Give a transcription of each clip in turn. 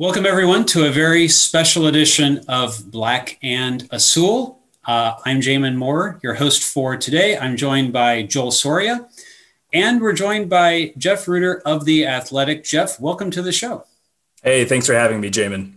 Welcome, everyone, to a very special edition of Black and Azul. I'm Jamin Moore, your host for today. I'm joined by Joel Soria, and we're joined by Jeff Reuter of The Athletic. Jeff, welcome to the show. Hey, thanks for having me, Jamin.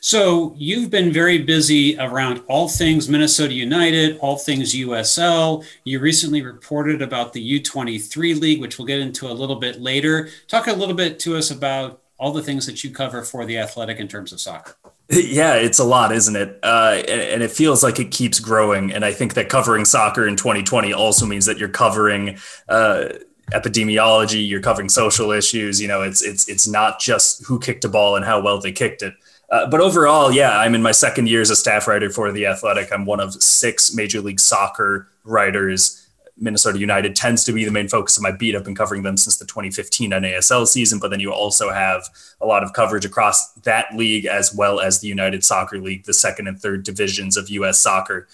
So you've been very busy around all things Minnesota United, all things USL. You recently reported about the U23 League, which we'll get into a little bit later. Talk a little bit to us about all the things that you cover for The Athletic in terms of soccer. Yeah, it's a lot, isn't it? And it feels like it keeps growing. And I think that covering soccer in 2020 also means that you're covering epidemiology, you're covering social issues. You know, it's not just who kicked a ball and how well they kicked it. But overall, yeah, I'm in my second year as a staff writer for The Athletic. I'm one of six Major League Soccer writers. Minnesota United tends to be the main focus of my beat. I've been covering them since the 2015 NASL season, but then you also have a lot of coverage across that league as well as the United Soccer League, the second and third divisions of U.S. soccer.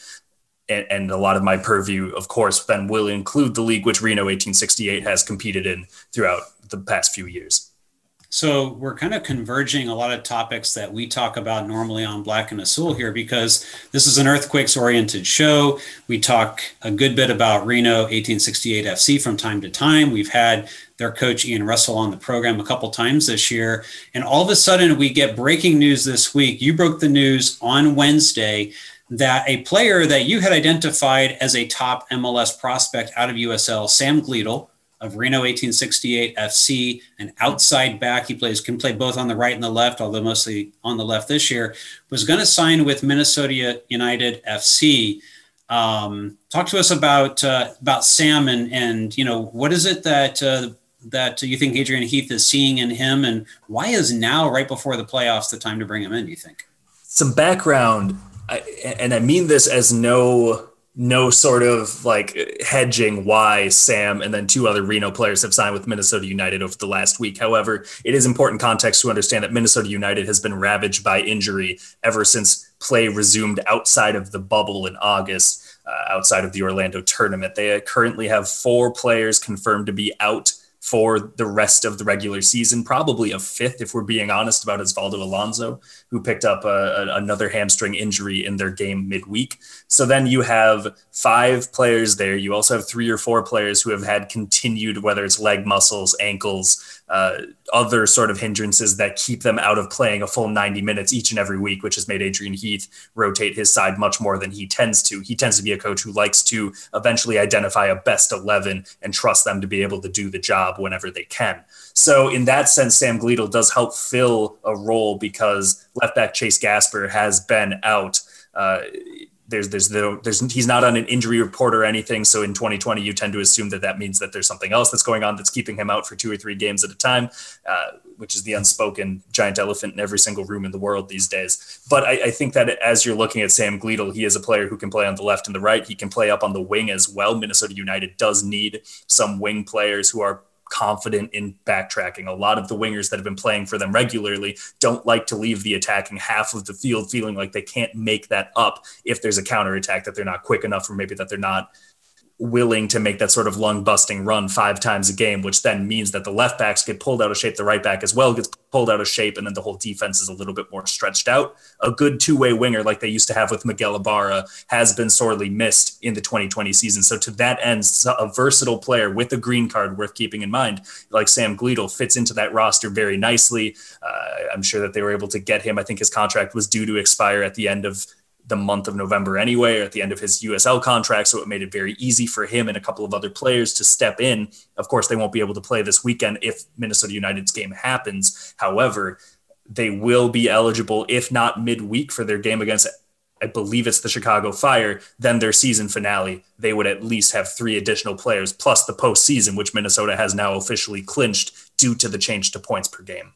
And a lot of my purview, of course, then will include the league, which Reno 1868 has competed in throughout the past few years. So we're kind of converging a lot of topics that we talk about normally on Black and Azul here, because this is an earthquakes-oriented show. We talk a good bit about Reno 1868 FC from time to time. We've had their coach Ian Russell on the program a couple times this year. And all of a sudden, we get breaking news this week. You broke the news on Wednesday that a player that you had identified as a top MLS prospect out of USL, Sam Gleadle, of Reno 1868 FC, an outside back. He can play both on the right and the left, although mostly on the left this year, was going to sign with Minnesota United FC. Talk to us about Sam and, you know, what is it that you think Adrian Heath is seeing in him, and why is now, right before the playoffs, the time to bring him in, do you think? Some background, and I mean this as no sort of like hedging why Sam and then two other Reno players have signed with Minnesota United over the last week. However, it is important context to understand that Minnesota United has been ravaged by injury ever since play resumed outside of the bubble in August, outside of the Orlando tournament. They currently have four players confirmed to be out for the rest of the regular season, probably a fifth, if we're being honest, about Osvaldo Alonso, who picked up another hamstring injury in their game midweek. So then you have five players there. You also have three or four players who have had continued, whether it's leg muscles, ankles, other sort of hindrances that keep them out of playing a full 90 minutes each and every week, which has made Adrian Heath rotate his side much more than he tends to. He tends to be a coach who likes to eventually identify a best 11 and trust them to be able to do the job whenever they can. So in that sense, Sam Gleadle does help fill a role because left back Chase Gasper has been out. He's not on an injury report or anything. So in 2020, you tend to assume that means that there's something else that's going on that's keeping him out for two or three games at a time, which is the unspoken giant elephant in every single room in the world these days. But I think that as you're looking at Sam Gleadle, he is a player who can play on the left and the right. He can play up on the wing as well. Minnesota United does need some wing players who are confident in backtracking. A lot of the wingers that have been playing for them regularly don't like to leave the attacking half of the field feeling like they can't make that up if there's a counterattack, that they're not quick enough, or maybe that they're not willing to make that sort of lung-busting run five times a game, which then means that the left backs get pulled out of shape, the right back as well gets pulled out of shape, and then the whole defense is a little bit more stretched out. A good two-way winger like they used to have with Miguel Ibarra has been sorely missed in the 2020 season. So to that end, a versatile player with a green card worth keeping in mind, like Sam Gleadle, fits into that roster very nicely. I'm sure that they were able to get him. I think his contract was due to expire at the end of the month of November anyway, or at the end of his USL contract. So it made it very easy for him and a couple of other players to step in. Of course, they won't be able to play this weekend if Minnesota United's game happens. However, they will be eligible, if not midweek, for their game against, I believe it's the Chicago Fire, then their season finale. They would at least have three additional players plus the postseason, which Minnesota has now officially clinched due to the change to points per game.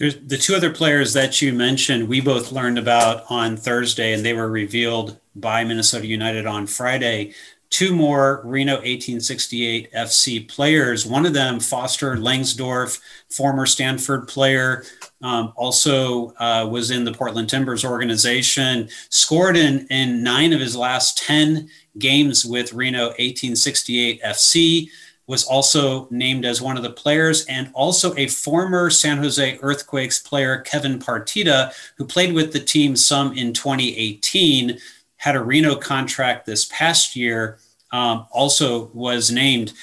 There's the two other players that you mentioned, we both learned about on Thursday, and they were revealed by Minnesota United on Friday. Two more Reno 1868 FC players. One of them, Foster Langsdorf, former Stanford player, also was in the Portland Timbers organization, scored in 9 of his last 10 games with Reno 1868 FC. was also named as one of the players, and also a former San Jose Earthquakes player, Kevin Partida, who played with the team some in 2018, had a Reno contract this past year, also was named.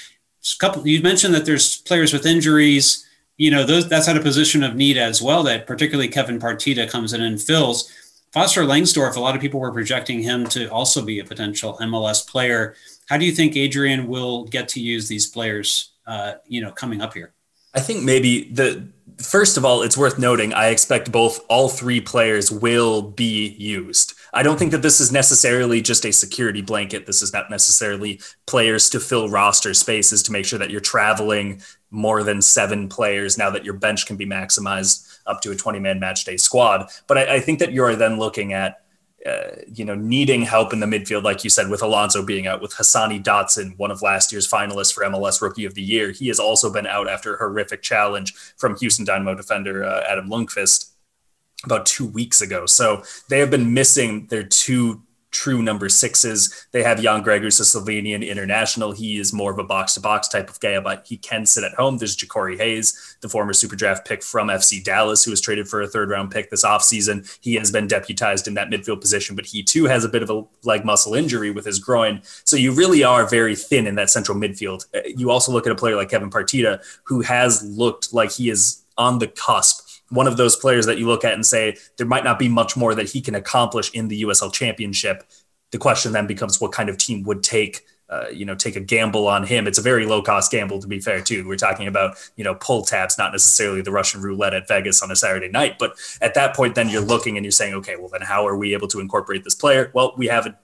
You mentioned that there's players with injuries. You know, that's at a position of need as well, that particularly Kevin Partida comes in and fills. Foster Langsdorf, a lot of people were projecting him to also be a potential MLS player. How do you think Adrian will get to use these players, coming up here? I think maybe first of all, it's worth noting, I expect all three players will be used. I don't think that this is necessarily just a security blanket. This is not necessarily players to fill roster spaces to make sure that you're traveling more than 7 players now that your bench can be maximized up to a 20-man match day squad. But I think that you're then looking at, needing help in the midfield, like you said, with Alonso being out, with Hassani Dotson, one of last year's finalists for MLS Rookie of the Year. He has also been out after a horrific challenge from Houston Dynamo defender Adam Lundqvist about 2 weeks ago. So they have been missing their 2 true number 6s. They have Jan Gregor, a Slovenian international. He is more of a box-to-box type of guy, but he can sit at home. There's Ja'Cory Hayes, the former Super Draft pick from FC Dallas, who was traded for a third-round pick this offseason. He has been deputized in that midfield position, but he too has a bit of a leg muscle injury with his groin. So you really are very thin in that central midfield. You also look at a player like Kevin Partida, who has looked like he is on the cusp. One of those players that you look at and say, there might not be much more that he can accomplish in the USL Championship. The question then becomes what kind of team would take a gamble on him. It's a very low cost gamble, to be fair, too. We're talking about, pull tabs, not necessarily the Russian roulette at Vegas on a Saturday night. But at that point, then you're looking and you're saying, okay, well, then how are we able to incorporate this player? Well, we have an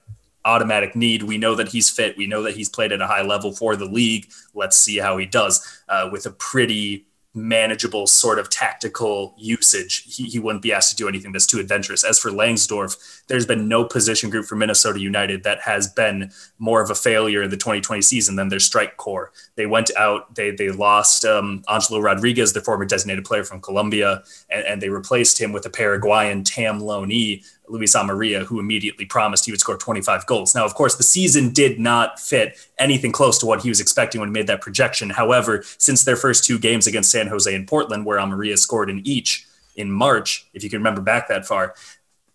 automatic need. We know that he's fit. We know that he's played at a high level for the league. Let's see how he does with a pretty manageable sort of tactical usage. He wouldn't be asked to do anything that's too adventurous. As for Langsdorf, there's been no position group for Minnesota United that has been more of a failure in the 2020 season than their strike core. They went out, they lost Angelo Rodriguez, the former designated player from Colombia, and they replaced him with a Paraguayan Tamloni, Luis Amaria, who immediately promised he would score 25 goals. Now, of course, the season did not fit anything close to what he was expecting when he made that projection. However, since their first 2 games against San Jose and Portland, where Amaria scored in each in March, if you can remember back that far,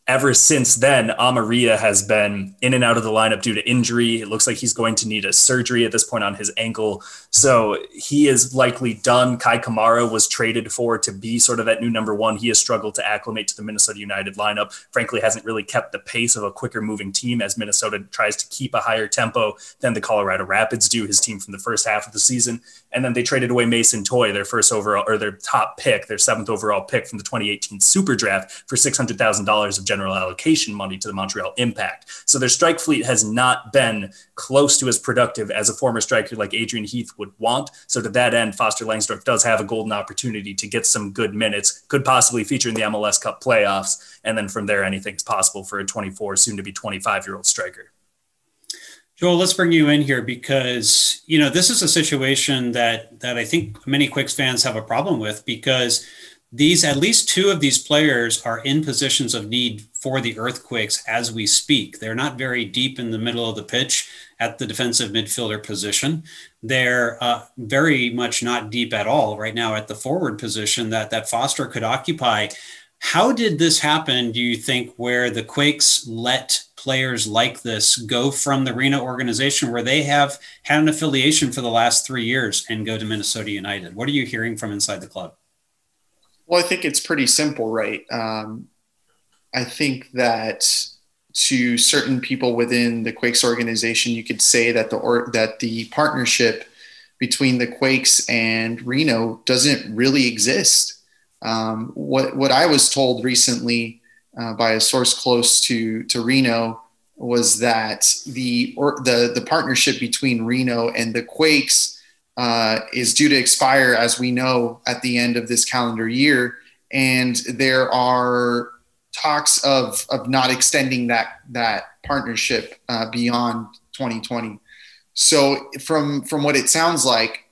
ever since then, Amaria has been in and out of the lineup due to injury. It looks like he's going to need a surgery at this point on his ankle. So he is likely done. Kai Kamara was traded to be sort of that new number 1. He has struggled to acclimate to the Minnesota United lineup. Frankly, hasn't really kept the pace of a quicker moving team as Minnesota tries to keep a higher tempo than the Colorado Rapids do, his team from the first half of the season. And then they traded away Mason Toy, their top pick, their 7th overall pick from the 2018 Super Draft for $600,000 of general allocation money to the Montreal Impact. So their strike fleet has not been close to as productive as a former striker like Adrian Heath would want. So to that end, Foster Langsdorf does have a golden opportunity to get some good minutes, could possibly feature in the MLS Cup playoffs. And then from there, anything's possible for a 24, soon to be 25-year-old striker. Joel, let's bring you in here because, this is a situation that I think many Quicks fans have a problem with because at least 2 of these players are in positions of need for the Earthquakes as we speak. They're not very deep in the middle of the pitch at the defensive midfielder position. They're very much not deep at all right now at the forward position that Foster could occupy. How did this happen, do you think, where the Quakes let players like this go from the Reno organization where they have had an affiliation for the last 3 years and go to Minnesota United? What are you hearing from inside the club? Well, I think it's pretty simple, right? I think that to certain people within the Quakes organization, you could say that the partnership between the Quakes and Reno doesn't really exist. What I was told recently by a source close to Reno was that the partnership between Reno and the Quakes is due to expire, as we know, at the end of this calendar year. And there are talks of not extending that partnership beyond 2020. So from what it sounds like,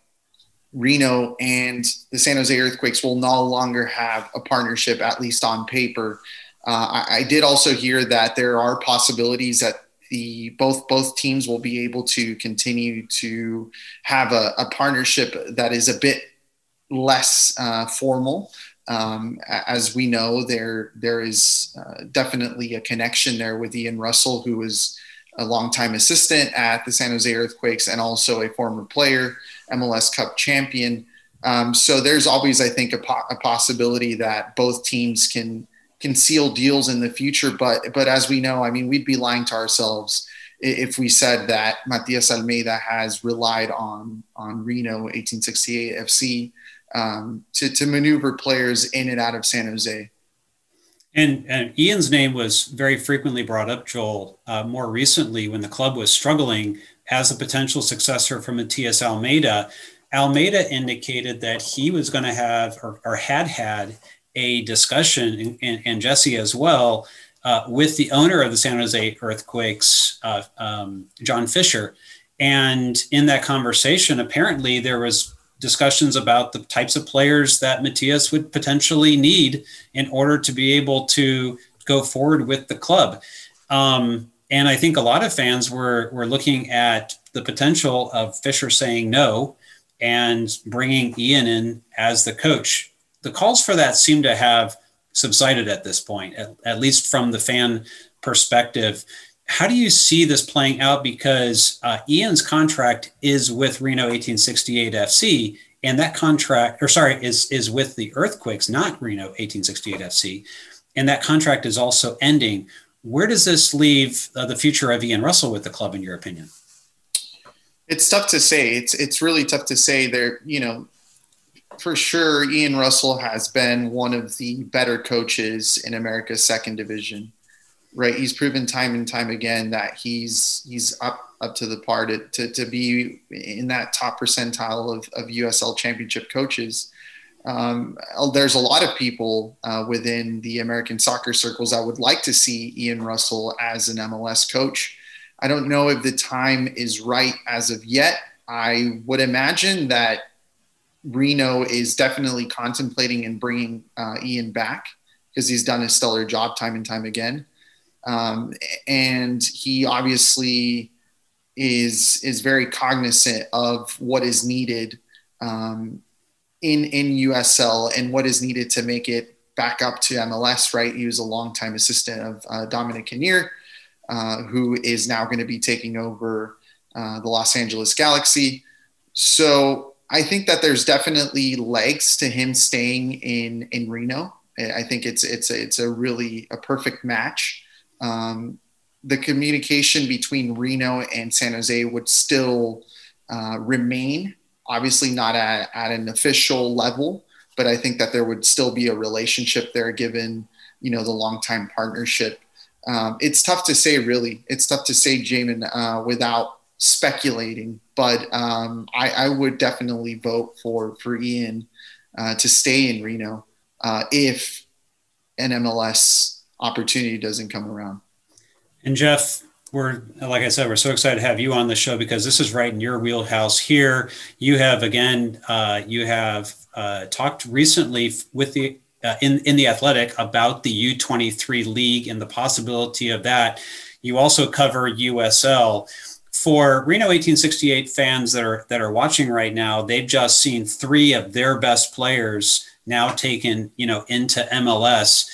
Reno and the San Jose Earthquakes will no longer have a partnership, at least on paper. I did also hear that there are possibilities that both teams will be able to continue to have a partnership that is a bit less formal. As we know, there is definitely a connection there with Ian Russell, who was a longtime assistant at the San Jose Earthquakes and also a former player, MLS Cup champion. So there's always, I think, a possibility that both teams can seal deals in the future. But as we know, I mean, we'd be lying to ourselves if we said that Matías Almeyda has relied on Reno 1868 FC to maneuver players in and out of San Jose. And Ian's name was very frequently brought up, Joel, more recently when the club was struggling as a potential successor for Matías Almeyda. Almeyda indicated that he was going to have or had had a discussion, and Jesse as well, with the owner of the San Jose Earthquakes, John Fisher. And in that conversation, apparently there was discussions about the types of players that Matías would potentially need in order to be able to go forward with the club. And I think a lot of fans were looking at the potential of Fisher saying no and bringing Ian in as the coach. The calls for that seem to have subsided at this point, at least from the fan perspective. How do you see this playing out? Because Ian's contract is with Reno 1868 FC, and that contract, is with the Earthquakes, not Reno 1868 FC, and that contract is also ending. Where does this leave the future of Ian Russell with the club, in your opinion? It's tough to say. It's really tough to say. There, you know, for sure, Ian Russell has been one of the better coaches in America's second division. Right, he's proven time and time again that he's up to the par to be in that top percentile of USL Championship coaches. There's a lot of people within the American soccer circles that would like to see Ian Russell as an MLS coach. I don't know if the time is right as of yet. I would imagine that Reno is definitely contemplating and bringing Ian back because he's done a stellar job time and time again. And he obviously is very cognizant of what is needed in USL and what is needed to make it back up to MLS, right? He was a longtime assistant of Dominic Kinnear, who is now going to be taking over the Los Angeles Galaxy. So I think that there's definitely legs to him staying in Reno. I think it's a really a perfect match. The communication between Reno and San Jose would still remain, obviously not at an official level, but I think that there would still be a relationship there given, you know, the longtime partnership. It's tough to say, really. It's tough to say, Jamin, without speculating, but I would definitely vote for Ian to stay in Reno if an MLS opportunity doesn't come around. And Jeff, like I said, we're so excited to have you on the show because this is right in your wheelhouse here. You have, again, talked recently with the in The Athletic about the U23 League and the possibility of that. You also cover USL. For Reno 1868 fans that are watching right now, they've just seen three of their best players now taken, you know, into MLS.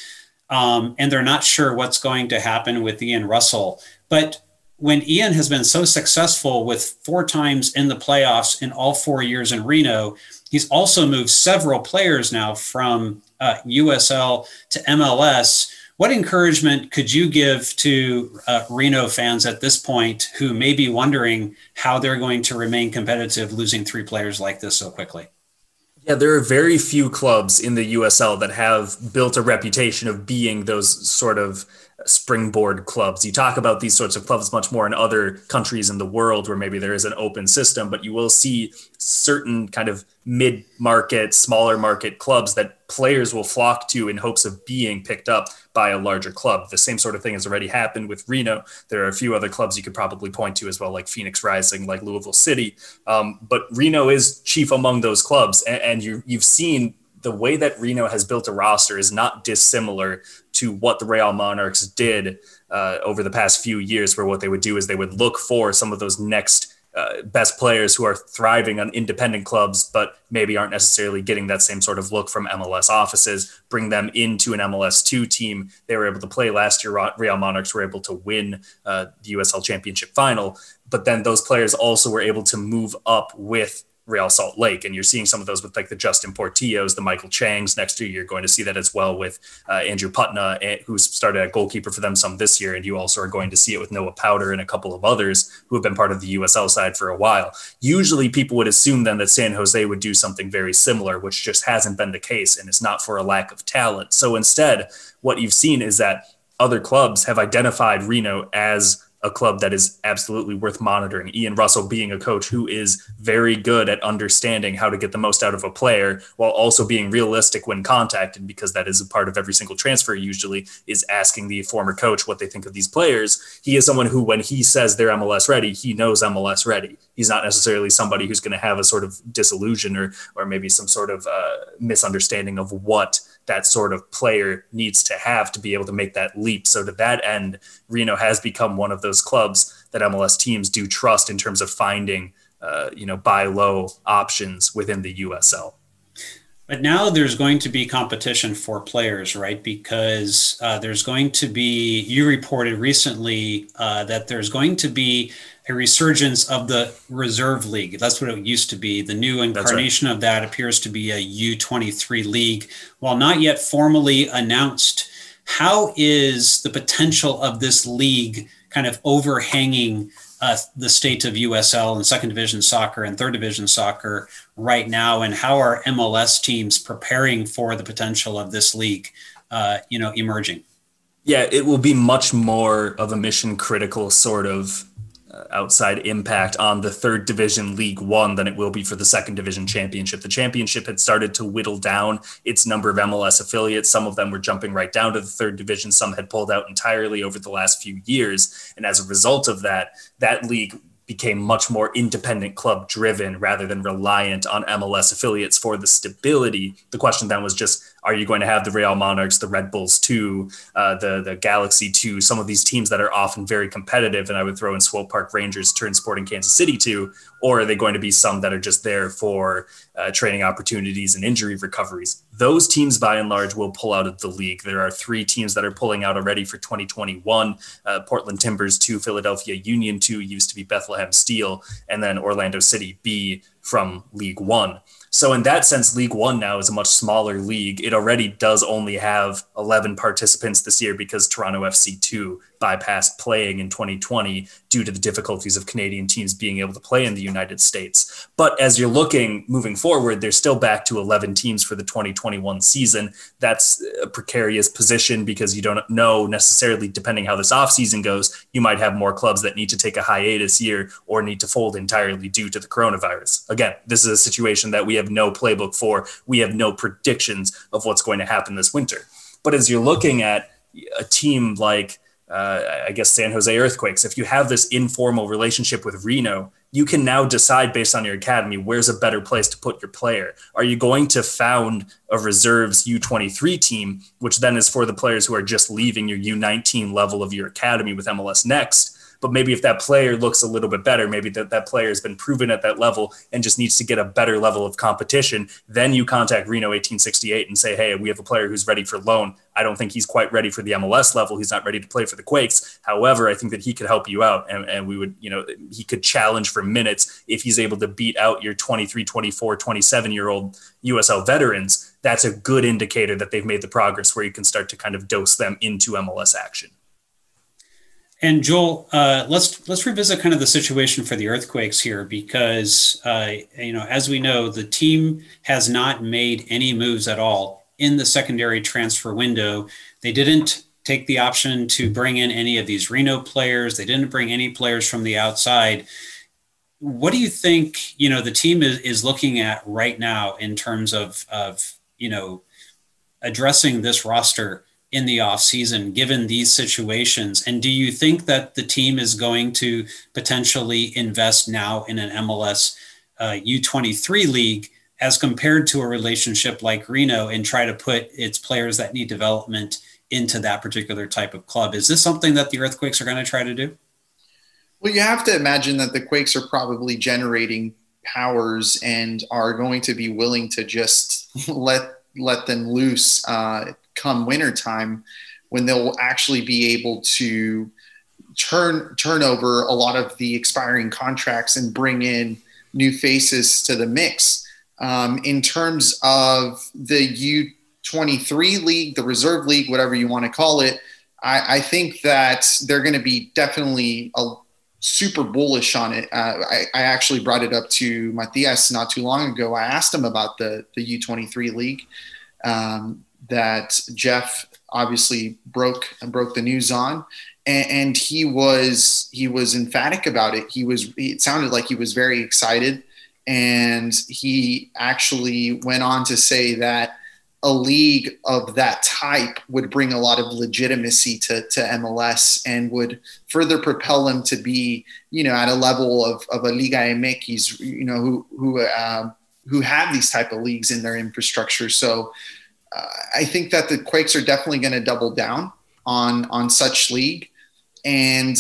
And they're not sure what's going to happen with Ian Russell. But when Ian has been so successful with 4 times in the playoffs in all 4 years in Reno, he's also moved several players now from USL to MLS. What encouragement could you give to Reno fans at this point who may be wondering how they're going to remain competitive losing 3 players like this so quickly? Yeah, there are very few clubs in the USL that have built a reputation of being those sort of springboard clubs. You talk about these sorts of clubs much more in other countries in the world where maybe there is an open system, but you will see certain kind of mid-market, smaller market clubs that players will flock to in hopes of being picked up by a larger club. The same sort of thing has already happened with Reno. There are a few other clubs you could probably point to as well, like Phoenix Rising, like Louisville City. But Reno is chief among those clubs. And you've seen the way that Reno has built a roster is not dissimilar to what the Real Monarchs did over the past few years, where what they would do is they would look for some of those next best players who are thriving on independent clubs, but maybe aren't necessarily getting that same sort of look from MLS offices, bring them into an MLS2 team. They were able to play last year. Real Monarchs were able to win the USL Championship final, but then those players also were able to move up with Real Salt Lake. And you're seeing some of those with like the Justin Portillos, the Michael Changs. Next year, you're going to see that as well with Andrew Putna, who started at goalkeeper for them some this year. And you also are going to see it with Noah Powder and a couple of others who have been part of the USL side for a while. Usually people would assume then that San Jose would do something very similar, which just hasn't been the case. And it's not for a lack of talent. So instead, what you've seen is that other clubs have identified Reno as a club that is absolutely worth monitoring. Ian Russell being a coach who is very good at understanding how to get the most out of a player while also being realistic when contacted, because that is a part of every single transfer usually, is asking the former coach what they think of these players. He is someone who, when he says they're MLS ready, he knows MLS ready. He's not necessarily somebody who's going to have a sort of disillusion or maybe some sort of misunderstanding of what that sort of player needs to have to be able to make that leap. So to that end, Reno has become one of those clubs that MLS teams do trust in terms of finding, buy low options within the USL. But now there's going to be competition for players, right? Because there's going to be, you reported recently that there's going to be a resurgence of the reserve league. That's what it used to be. The new incarnation of that appears to be a U23 league, while not yet formally announced. How is the potential of this league kind of overhanging the state of USL and second division soccer and third division soccer right now? And how are MLS teams preparing for the potential of this league, emerging? Yeah, it will be much more of a mission critical sort of outside impact on the third division League One than it will be for the second division championship. The championship had started to whittle down its number of MLS affiliates. Some of them were jumping right down to the third division. Some had pulled out entirely over the last few years. And as a result of that, that league became much more independent club driven rather than reliant on MLS affiliates for the stability. The question then was just, are you going to have the Real Monarchs, the Red Bulls 2, the Galaxy 2, some of these teams that are often very competitive, and I would throw in Swope Park Rangers, Turn Sporting Kansas City 2, or are they going to be some that are just there for training opportunities and injury recoveries? Those teams, by and large, will pull out of the league. There are 3 teams that are pulling out already for 2021, Portland Timbers 2, Philadelphia Union 2, used to be Bethlehem Steel, and then Orlando City B from League One. So in that sense, League One now is a much smaller league. It already does only have 11 participants this year because Toronto FC 2 bypassed playing in 2020 due to the difficulties of Canadian teams being able to play in the United States. But as you're looking moving forward, they're still back to 11 teams for the 2021 season. That's a precarious position because you don't know necessarily, depending how this offseason goes, you might have more clubs that need to take a hiatus here or need to fold entirely due to the coronavirus. Again, this is a situation that we have no playbook for. We have no predictions of what's going to happen this winter. But as you're looking at a team like San Jose Earthquakes, if you have this informal relationship with Reno, you can now decide based on your academy, where's a better place to put your player? Are you going to found a reserves U23 team, which then is for the players who are just leaving your U19 level of your academy with MLS Next? But maybe if that player looks a little bit better, maybe that player has been proven at that level and just needs to get a better level of competition, then you contact Reno 1868 and say, hey, we have a player who's ready for loan. I don't think he's quite ready for the MLS level. He's not ready to play for the Quakes. However, I think that he could help you out and we would, he could challenge for minutes if he's able to beat out your 23, 24, 27-year-old USL veterans. That's a good indicator that they've made the progress where you can start to kind of dose them into MLS action. And Joel, let's revisit kind of the situation for the Earthquakes here, because, as we know, the team has not made any moves at all in the secondary transfer window. They didn't take the option to bring in any of these Reno players. They didn't bring any players from the outside. What do you think, the team is looking at right now in terms of addressing this roster in the offseason, given these situations? And do you think that the team is going to potentially invest now in an MLS U23 league as compared to a relationship like Reno and try to put its players that need development into that particular type of club. Is this something that the Earthquakes are going to try to do? Well, you have to imagine that the Quakes are probably generating powers and are going to be willing to just let them loose come wintertime, when they'll actually be able to turn over a lot of the expiring contracts and bring in new faces to the mix. In terms of the U23 League, the Reserve League, whatever you want to call it, I think that they're going to be definitely super bullish on it. I actually brought it up to Matías not too long ago. I asked him about the U23 League that Jeff obviously broke the news on. And he was emphatic about it. It sounded like he was very excited, and he actually went on to say that a league of that type would bring a lot of legitimacy to MLS and would further propel them to be, you know, at a level of a Liga MX, you know, who have these type of leagues in their infrastructure. So I think that the Quakes are definitely going to double down on such league, and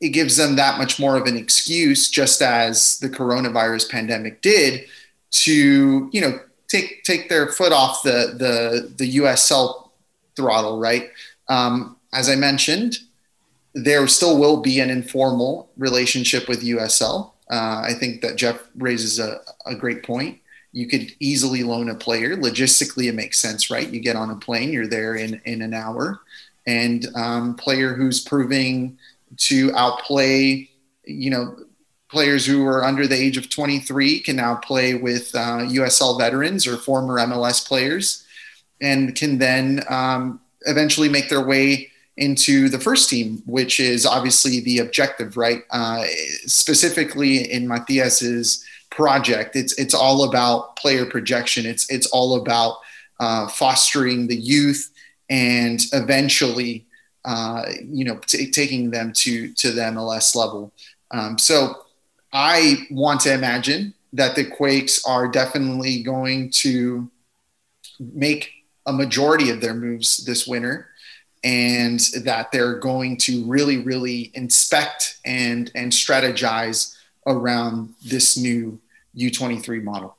it gives them that much more of an excuse, just as the coronavirus pandemic did, to, you know, take their foot off the USL throttle. Right. As I mentioned, there still will be an informal relationship with USL. I think that Jeff raises a great point. You could easily loan a player. Logistically, it makes sense, right? You get on a plane, you're there in an hour, and player who's proving to outplay, you know, players who are under the age of 23 can now play with USL veterans or former MLS players, and can then eventually make their way into the first team, which is obviously the objective, right? Specifically in Matías's project, it's all about player projection. It's all about fostering the youth and eventually, you know, taking them to the MLS level. So I want to imagine that the Quakes are definitely going to make a majority of their moves this winter, and that they're going to really, really inspect and strategize around this new U23 model.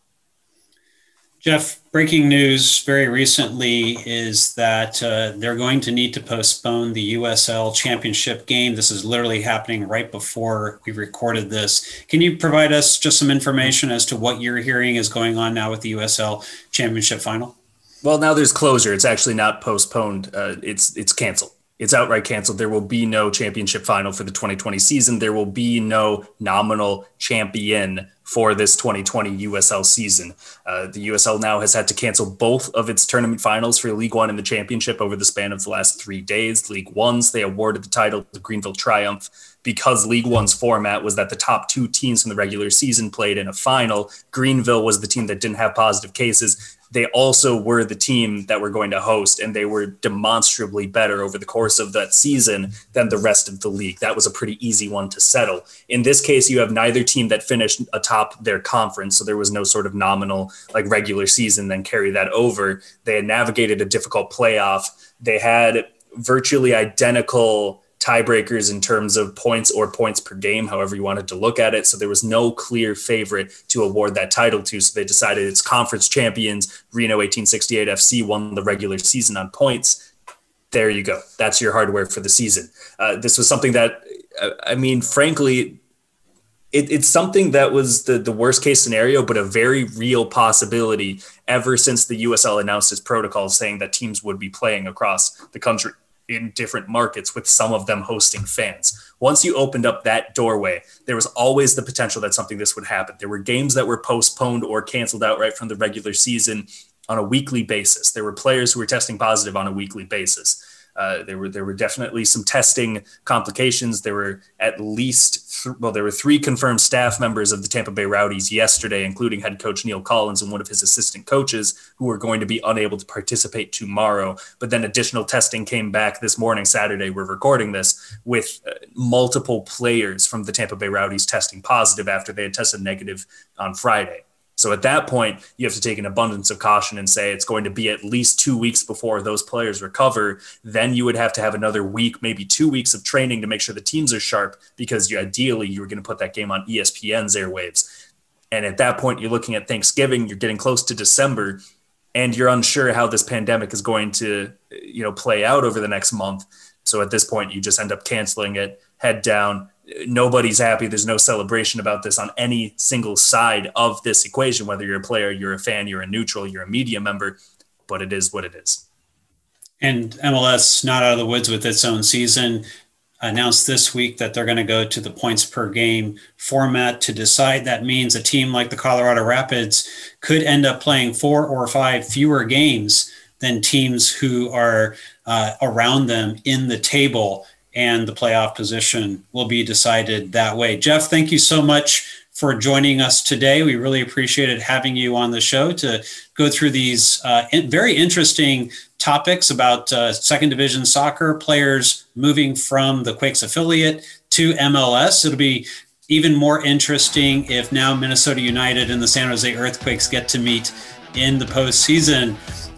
Jeff, breaking news very recently is that they're going to need to postpone the USL Championship game. This is literally happening right before we recorded this. Can you provide us just some information as to what you're hearing is going on now with the USL Championship final? Well, now there's closure. It's actually not postponed. It's canceled. It's outright canceled. There will be no championship final for the 2020 season. There will be no nominal champion for this 2020 USL season. The USL now has had to cancel both of its tournament finals for League One and the Championship over the span of the last 3 days. League One's, they awarded the title to Greenville Triumph because League One's format was that the top two teams from the regular season played in a final. Greenville was the team that didn't have positive cases. They also were the team that were going to host, and they were demonstrably better over the course of that season than the rest of the league. That was a pretty easy one to settle. In this case, you have neither team that finished atop their conference, so there was no sort of nominal, like, regular season, then carry that over. They had navigated a difficult playoff. They had virtually identical tiebreakers in terms of points or points per game, however you wanted to look at it. So there was no clear favorite to award that title to. So they decided it's conference champions. Reno 1868 FC won the regular season on points. There you go. That's your hardware for the season. This was something that, I mean, frankly, it's something that was the worst case scenario, but a very real possibility ever since the USL announced its protocol saying that teams would be playing across the country in different markets, with some of them hosting fans. Once you opened up that doorway, there was always the potential that something this would happen. There were games that were postponed or canceled outright from the regular season on a weekly basis. There were players who were testing positive on a weekly basis. There were definitely some testing complications. There were at least, there were three confirmed staff members of the Tampa Bay Rowdies yesterday, including head coach Neil Collins and one of his assistant coaches, who were going to be unable to participate tomorrow. But then additional testing came back this morning, Saturday, we're recording this, with multiple players from the Tampa Bay Rowdies testing positive after they had tested negative on Friday. So at that point, you have to take an abundance of caution and say it's going to be at least 2 weeks before those players recover. Then you would have to have another week, maybe 2 weeks of training to make sure the teams are sharp, because you, ideally you were going to put that game on ESPN's airwaves. And at that point, you're looking at Thanksgiving, you're getting close to December, and you're unsure how this pandemic is going to, you know, play out over the next month. So at this point, you just end up canceling it, head down. Nobody's happy. There's no celebration about this on any single side of this equation, whether you're a player, you're a fan, you're a neutral, you're a media member, but it is what it is. And MLS, not out of the woods with its own season, announced this week that they're going to go to the points per game format to decide. That means a team like the Colorado Rapids could end up playing 4 or 5 fewer games than teams who are around them in the table, and the playoff position will be decided that way. Jeff, thank you so much for joining us today. We really appreciated having you on the show to go through these very interesting topics about second division soccer, players moving from the Quakes affiliate to MLS. It'll be even more interesting if now Minnesota United and the San Jose Earthquakes get to meet in the postseason,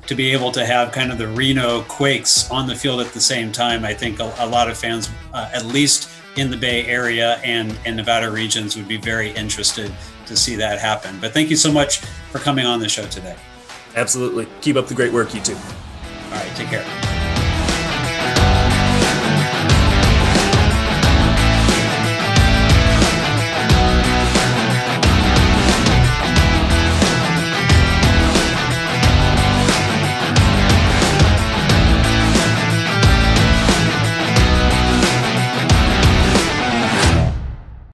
to be able to have kind of the Reno Quakes on the field at the same time. I think a lot of fans, at least in the Bay Area and Nevada regions, would be very interested to see that happen. But thank you so much for coming on the show today. Absolutely. Keep up the great work, you two. All right, take care.